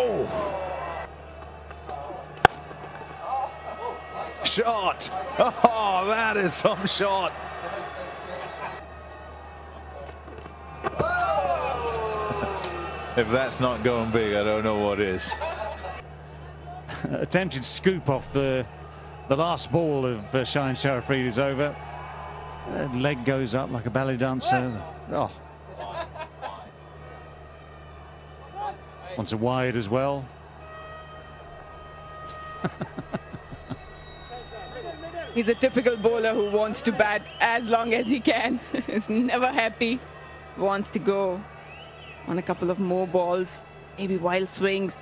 Oh! Shot! Oh, that is some shot! If that's not going big, I don't know what is. Attempted scoop off the last ball of Shine Sheriff is over. Leg goes up like a ballet dancer. Oh. Onto wide as well. He's a typical bowler who wants to bat as long as he can. He's never happy. Wants to go on a couple of more balls, maybe wild swings.